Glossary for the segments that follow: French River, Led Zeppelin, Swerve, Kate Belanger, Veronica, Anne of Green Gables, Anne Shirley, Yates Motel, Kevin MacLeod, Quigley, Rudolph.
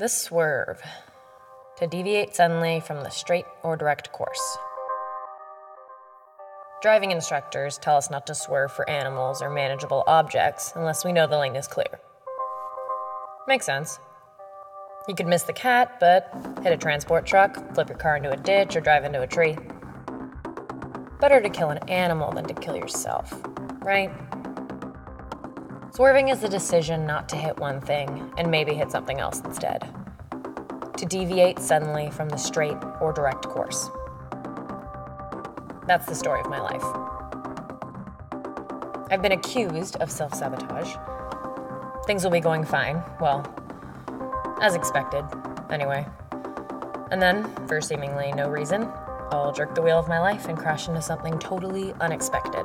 This swerve, to deviate suddenly from the straight or direct course. Driving instructors tell us not to swerve for animals or manageable objects unless we know the lane is clear. Makes sense. You could miss the cat, but hit a transport truck, flip your car into a ditch, or drive into a tree. Better to kill an animal than to kill yourself, right? Swerving is the decision not to hit one thing and maybe hit something else instead. To deviate suddenly from the straight or direct course. That's the story of my life. I've been accused of self-sabotage. Things will be going fine. Well, as expected, anyway. And then, for seemingly no reason, I'll jerk the wheel of my life and crash into something totally unexpected.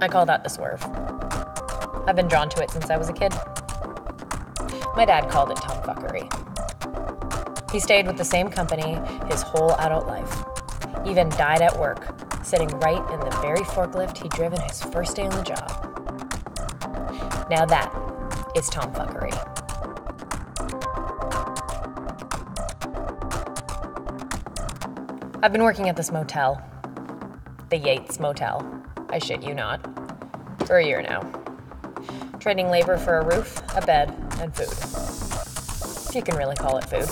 I call that the swerve. I've been drawn to it since I was a kid. My dad called it tomfuckery. He stayed with the same company his whole adult life. Even died at work, sitting right in the very forklift he'd driven his first day on the job. Now that is tomfuckery. I've been working at this motel, the Yates Motel. I shit you not, for a year now. Trading labor for a roof, a bed, and food. If you can really call it food.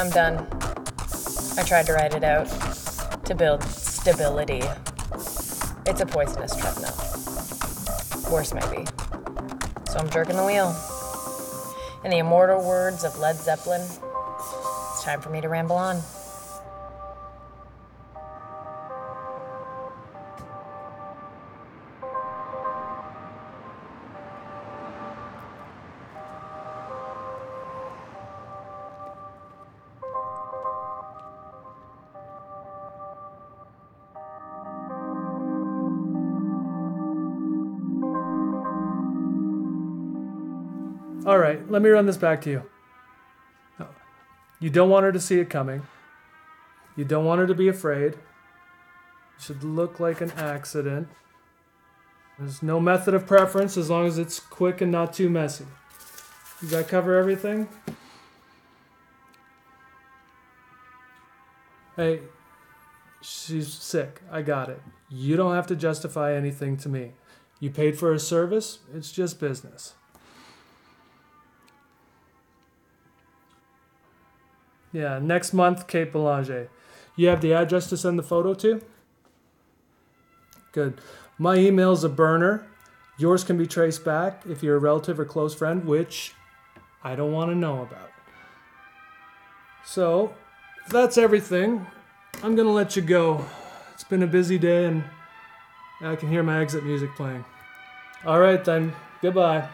I'm done. I tried to ride it out, to build stability. It's a poisonous treadmill. Worse maybe. So I'm jerking the wheel. In the immortal words of Led Zeppelin, it's time for me to ramble on. All right, let me run this back to you. No. You don't want her to see it coming. You don't want her to be afraid. It should look like an accident. There's no method of preference as long as it's quick and not too messy. Does that cover everything? Hey, she's sick. I got it. You don't have to justify anything to me. You paid for her service. It's just business. Yeah, next month, Kate Belanger. You have the address to send the photo to? Good. My email's a burner. Yours can be traced back if you're a relative or close friend, which I don't want to know about. So, if that's everything, I'm going to let you go. It's been a busy day and I can hear my exit music playing. All right then, goodbye.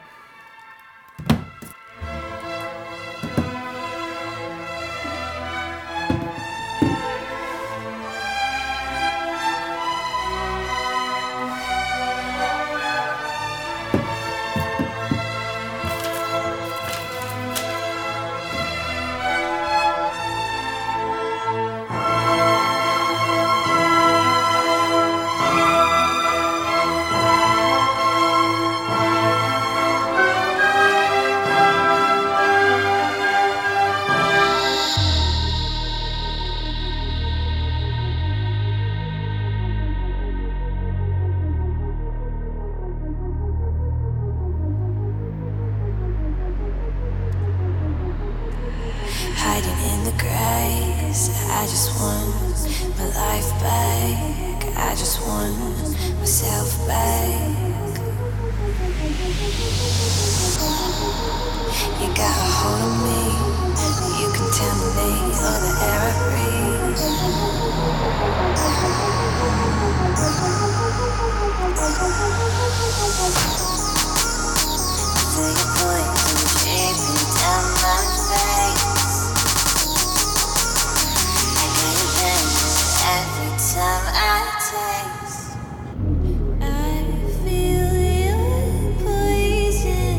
I just want my life back. I just want myself back. You got a hold of me. You can contaminate all the air I breathe. Feel your poison dripping down my face. Every time I taste, I feel your poison.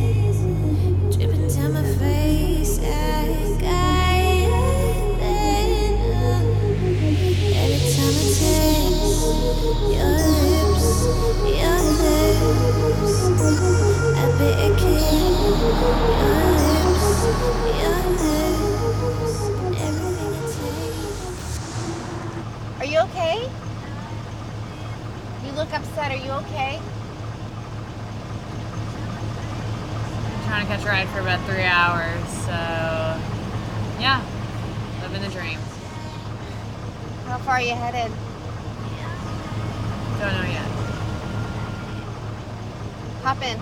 trying to catch a ride for about 3 hours, so yeah, living the dream. How far are you headed? Don't know yet. Hop in.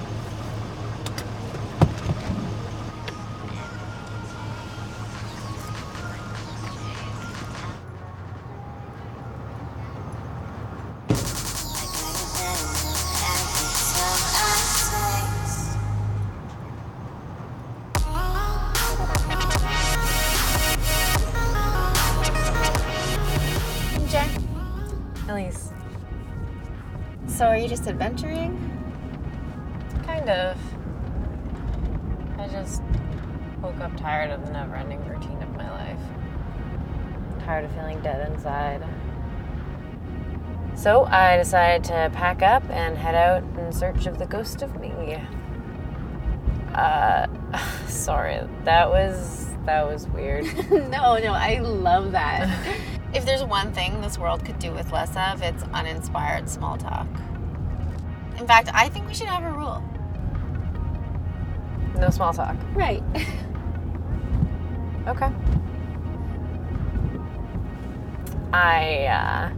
So are you just adventuring? Kind of. I just woke up tired of the never-ending routine of my life. Tired of feeling dead inside. So I decided to pack up and head out in search of the ghost of me. Sorry, that was weird. No, I love that. If there's one thing this world could do with less of, it's uninspired small talk. In fact, I think we should have a rule. No small talk. Right. Okay. I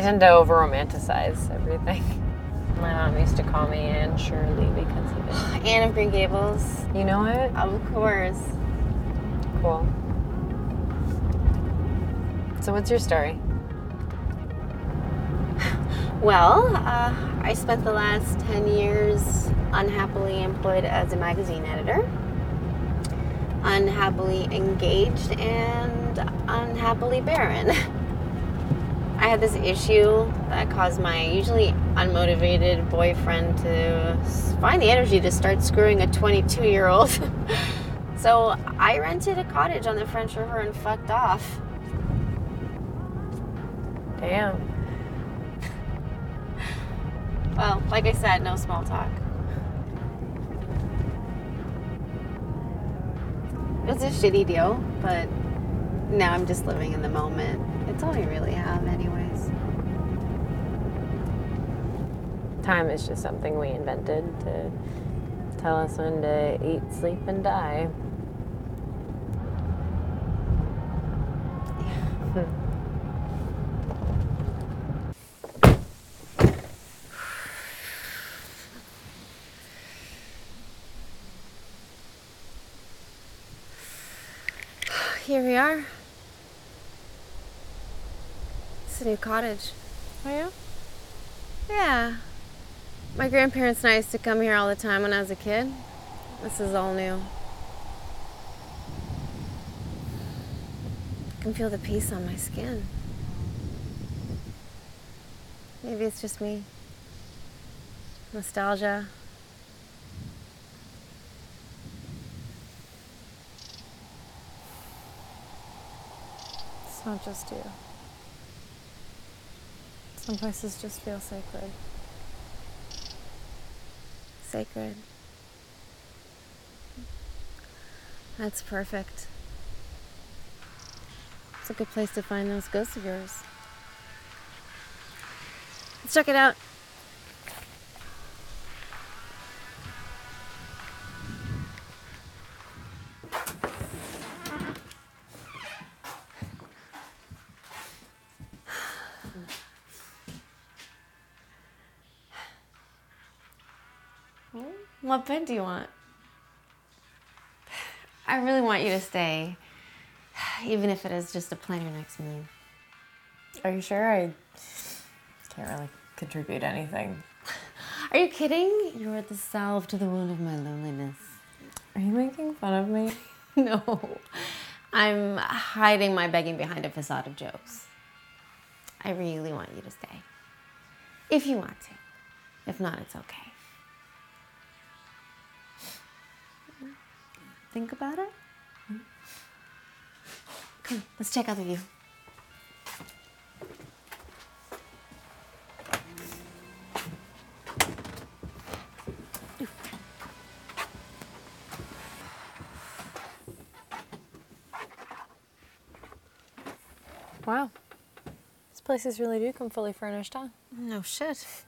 tend to over-romanticize everything. My mom used to call me Anne Shirley because of it. Anne of Green Gables. You know it? Of course. Cool. So what's your story? Well, I spent the last 10 years unhappily employed as a magazine editor, unhappily engaged, and unhappily barren. I had this issue that caused my usually unmotivated boyfriend to find the energy to start screwing a 22-year-old. So I rented a cottage on the French River and fucked off. Damn. Well, like I said, no small talk. It was a shitty deal, but now I'm just living in the moment. It's all I really have anyways. Time is just something we invented to tell us when to eat, sleep, and die. Yeah. Here we are. It's a new cottage. Oh yeah? Yeah. My grandparents and I used to come here all the time when I was a kid. This is all new. I can feel the peace on my skin. Maybe it's just me. Nostalgia. Not just you. Some places just feel sacred. Sacred. That's perfect. It's a good place to find those ghosts of yours. Let's check it out. What bed do you want? I really want you to stay, even if it is just to plan your next meal. Are you sure? I can't really contribute anything. Are you kidding? You are the salve to the wound of my loneliness. Are you making fun of me? No. I'm hiding my begging behind a facade of jokes. I really want you to stay. If you want to. If not, it's okay. Think about it? Mm-hmm. Come, let's check out the view. Wow. These places really do come fully furnished, huh? No shit.